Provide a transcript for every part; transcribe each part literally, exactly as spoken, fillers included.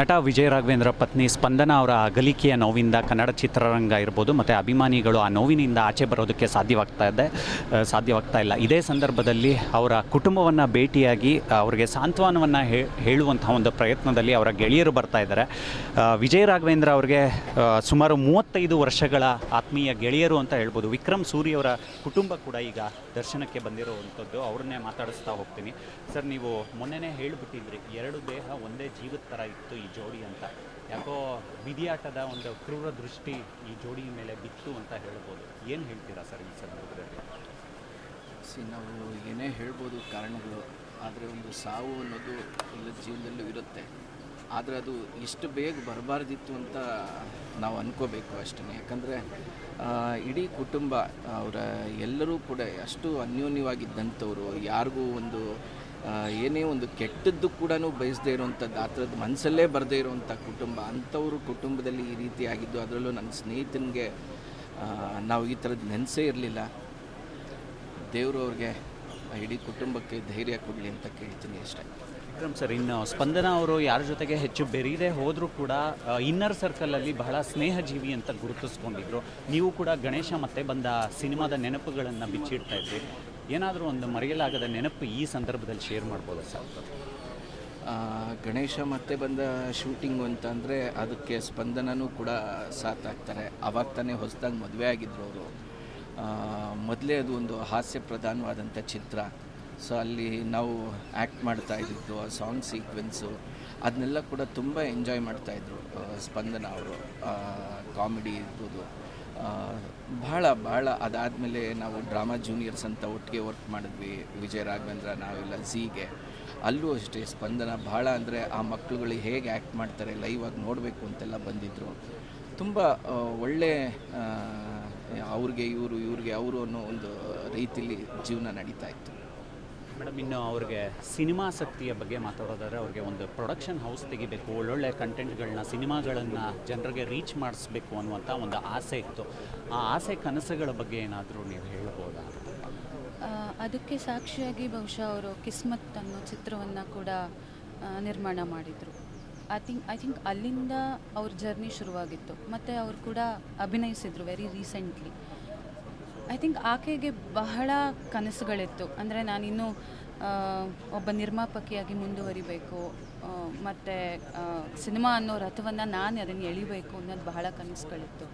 ನಟ ವಿಜಯ ರಾಘವೇಂದ್ರ ಪತ್ನಿ ಸ್ಪಂದನ ಅವರ ಅಗಲಿಕೆಯ ನೋವಿನಿಂದ ಕನ್ನಡ ಚಿತ್ರರಂಗ ಇರಬಹುದು ಮತ್ತು ಅಭಿಮಾನಿಗಳು ಆ ನೋವಿನಿಂದ ಆಚೆ ಬರೋದಕ್ಕೆ ಸಾಧ್ಯವಾಗ್ತಾ ಇದೆ ಸಾಧ್ಯವಾಗ್ತಾ ಇಲ್ಲ। ಇದೇ ಸಂದರ್ಭದಲ್ಲಿ ಅವರ ಕುಟುಂಬವನ್ನ ಭೇಟಿಯಾಗಿ ಅವರಿಗೆ ಸಾಂತ್ವನವನ್ನ ಹೇಳುವಂತ ಒಂದು ಪ್ರಯತ್ನದಲ್ಲಿ ಅವರ ಗೆಳೆಯರು ಬರ್ತಾ ಇದ್ದಾರೆ। ವಿಜಯ ರಾಘವೇಂದ್ರ ಅವರಿಗೆ ಸುಮಾರು ಮೂವತ್ತೈದು ವರ್ಷಗಳ ಆತ್ಮೀಯ ಗೆಳೆಯರು ಅಂತ ಹೇಳಬಹುದು। ವಿಕ್ರಮ್ ಸೂರ್ಯ ಅವರ ಕುಟುಂಬ ಕೂಡ ಈಗ ದರ್ಶನಕ್ಕೆ ಬಂದಿರುವಂತದ್ದು, ಅವರನ್ನೇ ಮಾತಾಡಿಸ್ತಾ ಹೋಗ್ತೀನಿ। ಸರ್, ನೀವು ಮೊನ್ನೆನೇ ಹೇಳಿಬಿಟ್ಟಿದ್ರಿ ಎರಡು ದೇಹ ಒಂದೇ ಜೀವದ ತರ ಇತ್ತು ಈ ಜೋಡಿ ಅಂತ। ಯಾಕೋ ಬಿಡಿಯಾಟದ ಒಂದು ಕ್ರೂರ ದೃಷ್ಟಿ ಈ ಜೋಡಿ ಮೇಲೆ ಬಿತ್ತು ಅಂತ ಹೇಳ್ಬೋದು, ಏನು ಹೇಳ್ತೀರಾ ಸರ್ ಈ ಸಂದರ್ಭದಲ್ಲಿ? ಸಿ, ನಾವು ಏನೇ ಹೇಳ್ಬೋದು ಕಾರಣಗಳು, ಆದರೆ ಒಂದು ಸಾವು ಅನ್ನೋದು ಎಲ್ಲ ಜೀವನದಲ್ಲೂ ಇರುತ್ತೆ, ಆದರೆ ಅದು ಇಷ್ಟು ಬೇಗ ಬರಬಾರ್ದಿತ್ತು ಅಂತ ನಾವು ಅನ್ಕೋಬೇಕು ಅಷ್ಟೇ। ಯಾಕಂದರೆ ಇಡೀ ಕುಟುಂಬ ಅವರ ಎಲ್ಲರೂ ಕೂಡ ಅಷ್ಟು ಅನ್ಯೋನ್ಯವಾಗಿದ್ದಂಥವ್ರು, ಯಾರಿಗೂ ಒಂದು ಏನೇ ಒಂದು ಕೆಟ್ಟದ್ದು ಕೂಡ ಬಯಸದೇ ಇರುವಂಥದ್ದು, ಆ ಥರದ್ದು ಮನಸ್ಸಲ್ಲೇ ಬರದೇ ಇರುವಂಥ ಕುಟುಂಬ, ಅಂಥವರು ಕುಟುಂಬದಲ್ಲಿ ಈ ರೀತಿ ಆಗಿದ್ದು, ಅದರಲ್ಲೂ ನನ್ನ ಸ್ನೇಹಿತನಿಗೆ ನಾವು ಈ ಥರದ್ದು ನೆನೆಸೇ ಇರಲಿಲ್ಲ। ದೇವರು ಅವ್ರಿಗೆ ಇಡೀ ಕುಟುಂಬಕ್ಕೆ ಧೈರ್ಯ ಕೊಡಲಿ ಅಂತ ಕೇಳ್ತೀನಿ ಅಷ್ಟೇ। ವಿಕ್ರಮ್ ಸರ್, ಇನ್ನು ಸ್ಪಂದನ ಅವರು ಯಾರ ಜೊತೆಗೆ ಹೆಚ್ಚು ಬೆರೀದೆ ಹೋದರೂ ಕೂಡ ಇನ್ನರ್ ಸರ್ಕಲಲ್ಲಿ ಬಹಳ ಸ್ನೇಹಜೀವಿ ಅಂತ ಗುರುತಿಸ್ಕೊಂಡಿದ್ರು, ನೀವು ಕೂಡ ಗಣೇಶ ಮತ್ತೆ ಬಂದ ಸಿನಿಮಾದ ನೆನಪುಗಳನ್ನು ಬಿಚ್ಚಿಡ್ತಾ ಇದ್ರಿ, ಏನಾದರೂ ಒಂದು ಮರೆಯಲಾಗದ ನೆನಪು ಈ ಸಂದರ್ಭದಲ್ಲಿ ಶೇರ್ ಮಾಡ್ಬೋದಾ ಸರ್? ಗಣೇಶ ಮತ್ತೆ ಬಂದ ಶೂಟಿಂಗು ಅಂತಂದರೆ ಅದಕ್ಕೆ ಸ್ಪಂದನೂ ಕೂಡ ಸಾಥ್ ಆಗ್ತಾರೆ, ಅವಾಗ ತಾನೇ ಹೊಸದಾಗಿ ಮದುವೆ ಆಗಿದ್ರು ಅವರು, ಮೊದಲೇ ಅದು ಒಂದು ಹಾಸ್ಯ ಪ್ರಧಾನವಾದಂಥ ಚಿತ್ರ, ಸೊ ಅಲ್ಲಿ ನಾವು ಆ್ಯಕ್ಟ್ ಮಾಡ್ತಾ ಇದ್ದಿದ್ದು, ಸಾಂಗ್ ಸೀಕ್ವೆನ್ಸು ಅದನ್ನೆಲ್ಲ ಕೂಡ ತುಂಬ ಎಂಜಾಯ್ ಮಾಡ್ತಾಯಿದ್ರು ಸ್ಪಂದನ ಅವರು। ಕಾಮಿಡಿ ಇರ್ಬೋದು, ಭಾಳ ಭಾಳ ಅದಾದಮೇಲೆ ನಾವು ಡ್ರಾಮಾ ಜೂನಿಯರ್ಸ್ ಅಂತ ಒಟ್ಟಿಗೆ ವರ್ಕ್ ಮಾಡಿದ್ವಿ ವಿಜಯ ರಾಘವೇಂದ್ರ ನಾವೆಲ್ಲ ಝೀಗೆ, ಅಲ್ಲೂ ಅಷ್ಟೇ ಸ್ಪಂದನ ಭಾಳ ಅಂದರೆ ಆ ಮಕ್ಕಳುಗಳು ಹೇಗೆ ಆ್ಯಕ್ಟ್ ಮಾಡ್ತಾರೆ ಲೈವ್ ಆಗಿ ನೋಡಬೇಕು ಅಂತೆಲ್ಲ ಬಂದಿದ್ದರು, ತುಂಬ ಒಳ್ಳೆ ಅವ್ರಿಗೆ ಇವರು ಇವ್ರಿಗೆ ಅವರು ಅನ್ನೋ ಒಂದು ರೀತಿಯಲ್ಲಿ ಜೀವನ ನಡೀತಾ ಇತ್ತು ಮೇಡಮ್। ಇನ್ನು ಅವ್ರಿಗೆ ಸಿನಿಮಾಸಕ್ತಿಯ ಬಗ್ಗೆ ಮಾತಾಡೋದಾದ್ರೆ ಅವ್ರಿಗೆ ಒಂದು ಪ್ರೊಡಕ್ಷನ್ ಹೌಸ್ ತೆಗಿಬೇಕು, ಒಳ್ಳೊಳ್ಳೆ ಕಂಟೆಂಟ್ಗಳನ್ನ ಸಿನಿಮಾಗಳನ್ನು ಜನರಿಗೆ ರೀಚ್ ಮಾಡಿಸ್ಬೇಕು ಅನ್ನುವಂಥ ಒಂದು ಆಸೆ ಇತ್ತು, ಆ ಆಸೆ ಕನಸುಗಳ ಬಗ್ಗೆ ಏನಾದರೂ ನೀವು ಹೇಳ್ಬೋದಾ? ಅದಕ್ಕೆ ಸಾಕ್ಷಿಯಾಗಿ ಬಹುಶಃ ಅವರು ಕಿಸ್ಮತ್ ಅನ್ನೋ ಚಿತ್ರವನ್ನು ಕೂಡ ನಿರ್ಮಾಣ ಮಾಡಿದರು। ಐ ಥಿಂಕ್ ಐ ಥಿಂಕ್ ಅಲ್ಲಿಂದ ಅವ್ರ ಜರ್ನಿ ಶುರುವಾಗಿತ್ತು, ಮತ್ತು ಅವರು ಕೂಡ ಅಭಿನಯಿಸಿದರು ವೆರಿ ರೀಸೆಂಟ್ಲಿ। ಐ ಥಿಂಕ್ ಆಕೆಗೆ ಬಹಳ ಕನಸುಗಳಿತ್ತು, ಅಂದರೆ ನಾನಿನ್ನೂ ಒಬ್ಬ ನಿರ್ಮಾಪಕಿಯಾಗಿ ಮುಂದುವರಿಬೇಕು ಮತ್ತು ಸಿನಿಮಾ ಅನ್ನೋ ರಥವನ್ನು ನಾನು ಅದನ್ನು ಎಳಿಬೇಕು ಅನ್ನೋದು ಬಹಳ ಕನಸುಗಳಿತ್ತು।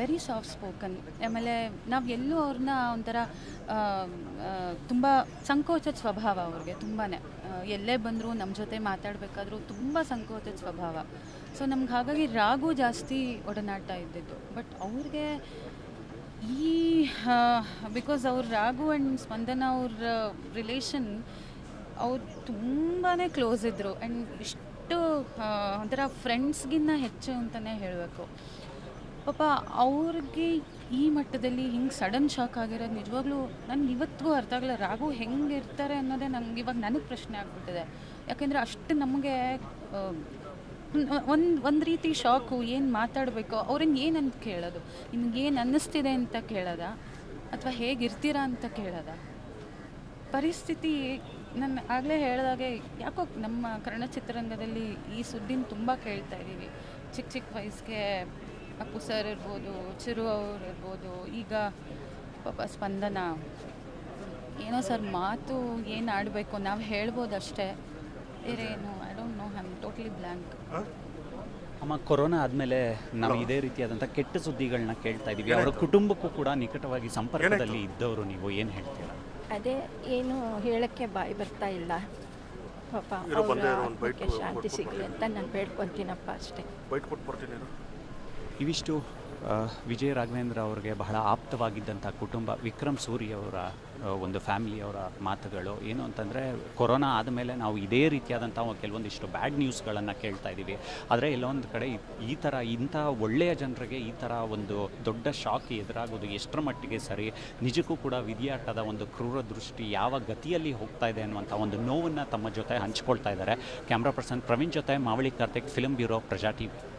ವೆರಿ ಸಾಫ್ಟ್ ಸ್ಪೋಕನ್, ಆಮೇಲೆ ನಾವು ಎಲ್ಲೂ ಅವ್ರನ್ನ ಒಂಥರ ತುಂಬ ಸಂಕೋಚದ ಸ್ವಭಾವ ಅವ್ರಿಗೆ, ತುಂಬಾ ಎಲ್ಲೇ ಬಂದರೂ ನಮ್ಮ ಜೊತೆ ಮಾತಾಡಬೇಕಾದ್ರೂ ತುಂಬ ಸಂಕೋಚದ ಸ್ವಭಾವ, ಸೊ ನಮ್ಗೆ ಹಾಗಾಗಿ ರಾಗು ಜಾಸ್ತಿ ಒಡನಾಟ ಇದ್ದಿದ್ದು। ಬಟ್ ಅವ್ರಿಗೆ ಈ ಬಿಕಾಸ್ ಅವ್ರ ರಾಘು ಆ್ಯಂಡ್ ಸ್ಪಂದನ ಅವ್ರ ರಿಲೇಷನ್, ಅವ್ರು ತುಂಬಾ ಕ್ಲೋಸ್ ಇದ್ದರು ಆ್ಯಂಡ್ ಇಷ್ಟು ಒಂಥರ ಫ್ರೆಂಡ್ಸ್ಗಿನ್ನ ಹೆಚ್ಚು ಅಂತಲೇ ಹೇಳಬೇಕು। ಪಾಪ ಅವ್ರಿಗೆ ಈ ಮಟ್ಟದಲ್ಲಿ ಹಿಂಗೆ ಸಡನ್ ಶಾಕ್ ಆಗಿರೋದು ನಿಜವಾಗ್ಲೂ ನನಗೆ ಇವತ್ತಿಗೂ ಅರ್ಥ ಆಗಲ್ಲ, ರಾಘು ಹೆಂಗೆ ಇರ್ತಾರೆ ಅನ್ನೋದೇ ನನಗೆ ಇವಾಗ ನನಗೆ ಪ್ರಶ್ನೆ ಆಗಿಬಿಟ್ಟಿದೆ। ಯಾಕೆಂದರೆ ಅಷ್ಟು ನಮಗೆ ಒಂದು ಒಂದು ರೀತಿ ಶಾಕು, ಏನು ಮಾತಾಡಬೇಕು, ಅವ್ರನ್ನ ಏನಂತ ಕೇಳೋದು, ನಿಮಗೇನು ಅನ್ನಿಸ್ತಿದೆ ಅಂತ ಕೇಳೋದ ಅಥವಾ ಹೇಗಿರ್ತೀರಾ ಅಂತ ಕೇಳೋದ, ಪರಿಸ್ಥಿತಿ ನಾನು ಆಗಲೇ ಹೇಳಿದಾಗೆ ಯಾಕೋ ನಮ್ಮ ಕನ್ನಡ ಚಿತ್ರರಂಗದಲ್ಲಿ ಈ ಸುದ್ದಿನ ತುಂಬ ಕೇಳ್ತಾ ಇದ್ದೀವಿ, ಚಿಕ್ಕ ಚಿಕ್ಕ ವಯಸ್ಸಿಗೆ ಅಪ್ಪು ಸರ್ ಇರ್ಬೋದು, ಚಿರು ಅವ್ರು ಇರ್ಬೋದು, ಈಗ ಪಾಪ ಸ್ಪಂದನ ಏನೋ ಸರ್ ಮಾತು ಏನು ಆಡಬೇಕು ನಾವು ಹೇಳ್ಬೋದು ಅಷ್ಟೇ, ಬೇರೇನು I don't know, I am totally blank ಅಮ್ಮ। ಕೊರೋನಾ ಆದಮೇಲೆ ನಾವು ಇದೇ ರೀತಿಯಾದಂಥ ಕೆಟ್ಟ ಸುದ್ದಿಗಳನ್ನ ಕೇಳ್ತಾ ಇದ್ದೀವಿ, ಅವರ ಕುಟುಂಬಕ್ಕೂ ಕೂಡ ನಿಕಟವಾಗಿ ಸಂಪರ್ಕದಲ್ಲಿ ಇದ್ದವರು, ನೀವು ಏನು ಹೇಳ್ತೀರಾ? ಅದೇ ಏನು ಹೇಳೋಕ್ಕೆ ಬಾಯಿ ಬರ್ತಾ ಇಲ್ಲ, ಪಾಪ ಅವರಿಗೆ ಶಾಂತಿ ಸಿಗಲಿ ಅಂತ ನಾನು ಬೇಡ್ಕೊತೀನಪ್ಪ ಅಷ್ಟೇ। ಇವಿಷ್ಟು ವಿಜಯ ರಾಘವೇಂದ್ರ ಅವ್ರಿಗೆ ಬಹಳ ಆಪ್ತವಾಗಿದ್ದಂಥ ಕುಟುಂಬ ವಿಕ್ರಮ್ ಸೂರ್ಯ ಅವರ ಒಂದು ಫ್ಯಾಮಿಲಿಯವರ ಮಾತುಗಳು ಏನು ಅಂತಂದರೆ, ಕೊರೋನಾ ಆದಮೇಲೆ ನಾವು ಇದೇ ರೀತಿಯಾದಂಥ ಕೆಲವೊಂದಿಷ್ಟು ಬ್ಯಾಡ್ ನ್ಯೂಸ್ಗಳನ್ನು ಕೇಳ್ತಾ ಇದ್ದೀವಿ, ಆದರೆ ಎಲ್ಲೊಂದು ಕಡೆ ಈ ಥರ ಇಂಥ ಒಳ್ಳೆಯ ಜನರಿಗೆ ಈ ಥರ ಒಂದು ದೊಡ್ಡ ಶಾಕ್ ಎದುರಾಗೋದು ಎಷ್ಟರ ಮಟ್ಟಿಗೆ ಸರಿ, ನಿಜಕ್ಕೂ ಕೂಡ ವಿಧಿಯಾಟದ ಒಂದು ಕ್ರೂರ ದೃಷ್ಟಿ ಯಾವ ಗತಿಯಲ್ಲಿ ಹೋಗ್ತಾ ಇದೆ ಅನ್ನುವಂಥ ಒಂದು ನೋವನ್ನು ತಮ್ಮ ಜೊತೆ ಹಂಚ್ಕೊಳ್ತಾ ಇದ್ದಾರೆ। ಕ್ಯಾಮ್ರಾ ಪರ್ಸನ್ ಪ್ರವೀಣ್ ಜೊತೆ ಮಾವಳಿ Karthik, film bureau, Praja TV.